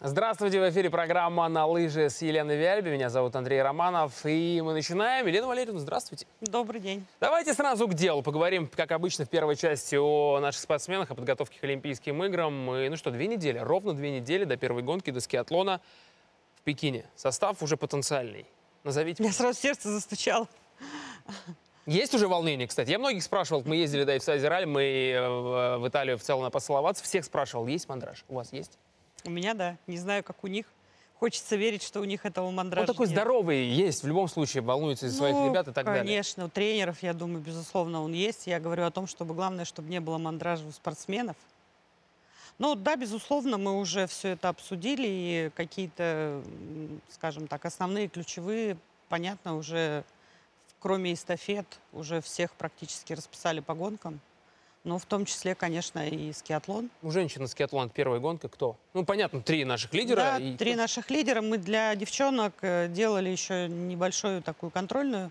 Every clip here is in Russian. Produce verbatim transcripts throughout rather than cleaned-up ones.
Здравствуйте, в эфире программа «На лыжи» с Еленой Вяльбе. Меня зовут Андрей Романов, и мы начинаем. Елена Валерьевна, здравствуйте. Добрый день. Давайте сразу к делу. Поговорим, как обычно, в первой части о наших спортсменах, о подготовке к Олимпийским играм. И, ну что, две недели, ровно две недели до первой гонки, до скиатлона в Пекине. Состав уже потенциальный. Назовите. У меня сразу сердце застучало. Есть уже волнение, кстати. Я многих спрашивал, мы ездили, да, и в Сайзер Альм, мы в Италию в целом посоловаться. Всех спрашивал, есть мандраж? У вас есть? У меня, да. Не знаю, как у них. Хочется верить, что у них этого мандража нет. Он такой здоровый есть, в любом случае, волнуется из своих ребят и так далее. Конечно, у тренеров, я думаю, безусловно, он есть. Я говорю о том, чтобы главное, чтобы не было мандража у спортсменов. Ну, да, безусловно, мы уже все это обсудили. И какие-то, скажем так, основные, ключевые, понятно, уже, кроме эстафет, уже всех практически расписали по гонкам. Ну, в том числе, конечно, и скиатлон. У женщин скиатлон первая гонка кто? Ну, понятно, три наших лидера. Да, и... три наших лидера. Мы для девчонок делали еще небольшую такую контрольную.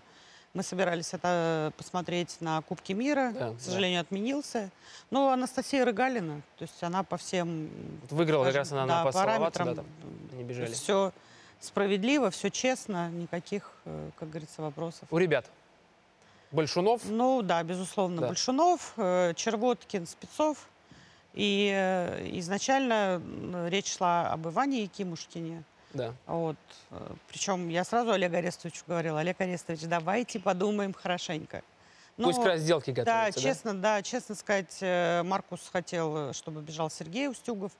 Мы собирались это посмотреть на Кубке мира. Да, К сожалению, да. отменился. Но Анастасия Рыгалина, то есть она по всем... Выиграла, скажем, как раз она да, на параметрам. Да, там, они бежали. Все справедливо, все честно, никаких, как говорится, вопросов. У ребят? Большунов? Ну да, безусловно, да. Большунов, Червоткин, Спецов. И изначально речь шла об Иване Якимушкине. Да. Вот. Причем я сразу Олегу Орестовичу говорила: Олег Орестович, давайте подумаем хорошенько. Но, пусть к разделке готовятся. Да, честно, да? да, честно сказать, Маркус хотел, чтобы бежал Сергей Устюгов.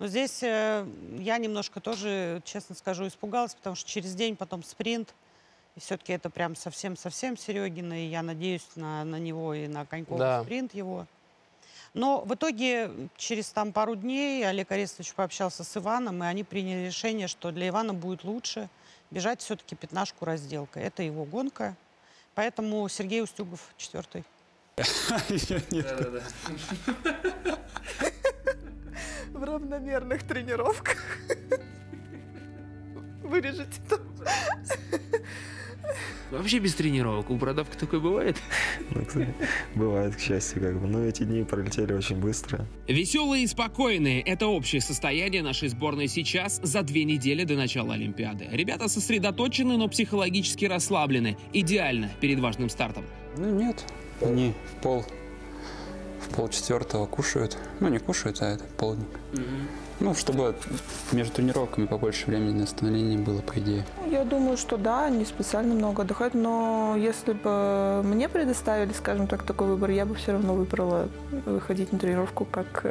Но здесь я немножко тоже, честно скажу, испугалась, потому что через день потом спринт. И все-таки это прям совсем-совсем Серегина, и я надеюсь на, на него и на Коньков да. спринт его. Но в итоге через там пару дней Олег Орестович пообщался с Иваном, и они приняли решение, что для Ивана будет лучше бежать все-таки пятнашку разделкой. Это его гонка, поэтому Сергей Устюгов четвертый. В равномерных тренировках. Вырежете там. Вообще без тренировок. У Бородавки такое бывает? Ну, кстати, бывает, к счастью, как бы. Но эти дни пролетели очень быстро. Веселые и спокойные – это общее состояние нашей сборной сейчас, за две недели до начала Олимпиады. Ребята сосредоточены, но психологически расслаблены. Идеально перед важным стартом. Ну, нет. Они в пол, в пол четвертого кушают. Ну, не кушают, а это полдник. Угу. Ну, чтобы между тренировками побольше времени на восстановление было, по идее. Я думаю, что да, они специально много отдыхают, но если бы мне предоставили, скажем так, такой выбор, я бы все равно выбрала выходить на тренировку, как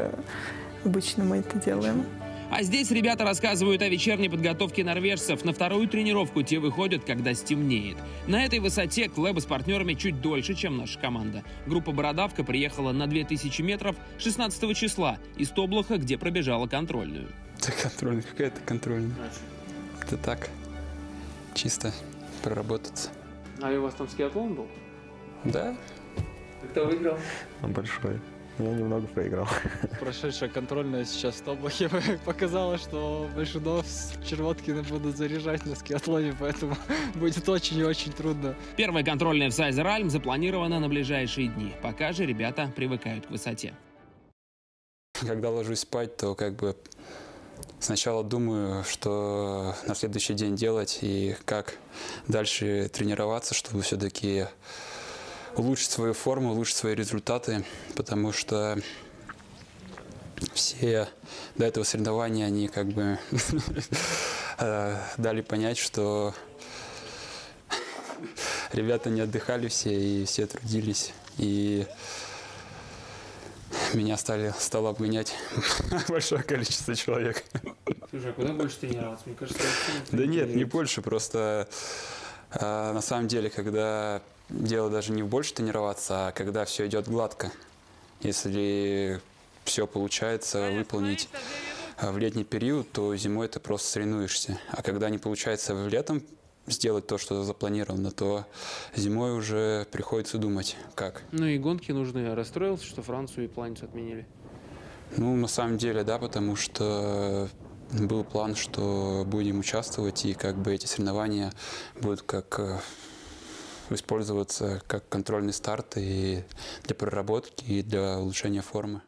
обычно мы это делаем. А здесь ребята рассказывают о вечерней подготовке норвежцев. На вторую тренировку те выходят, когда стемнеет. На этой высоте Клэба с партнерами чуть дольше, чем наша команда. Группа «Бородавка» приехала на две тысячи метров шестнадцатого числа из Тоблаха, где пробежала контрольную. Да, контрольная. Какая-то контрольная. Это так, чисто проработаться. А и у вас там скиатлон был? Да. Кто выиграл? Он большой. Я немного проиграл. Прошедшая контрольная сейчас в Тоблахе показала, что Большунов с Червоткиным будут заряжать на скиатлоне, поэтому будет очень и очень трудно. Первая контрольная в Сайзер Альм запланирована на ближайшие дни. Пока же ребята привыкают к высоте. Когда ложусь спать, то как бы сначала думаю, что на следующий день делать и как дальше тренироваться, чтобы все-таки... улучшить свою форму, улучшить свои результаты, потому что все до этого соревнования, они как бы дали понять, что ребята не отдыхали все и все трудились. И меня стали, стало обгонять большое количество человек. Слушай, а куда больше тренироваться? Мне кажется, да нет, не больше, просто на самом деле, когда... дело даже не в больше тренироваться, а когда все идет гладко. Если все получается выполнить в летний период, то зимой ты просто соревнуешься. А когда не получается в летом сделать то, что запланировано, то зимой уже приходится думать, как. Ну и гонки нужны. Я расстроился, что Францию и Планету отменили? Ну, на самом деле, да, потому что... был план, что будем участвовать, и как бы эти соревнования будут как... использоваться как контрольный старт и для проработки, и для улучшения формы.